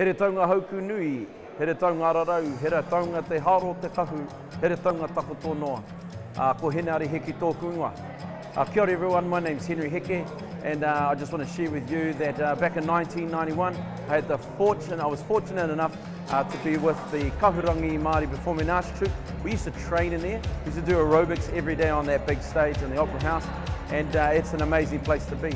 Here taonga hauku nui, here taonga rarau, here taonga te haro te kahu, here taonga tako tōnoa. Ko Henry Heke tōku ingoa. Kia ora everyone, my name's Henry Heke, and I just want to share with you that back in 1991, I was fortunate enough to be with the Kahurangi Māori Performing Arts Troop. We used to train in there, we used to do aerobics every day on that big stage in the Opera House, and it's an amazing place to be.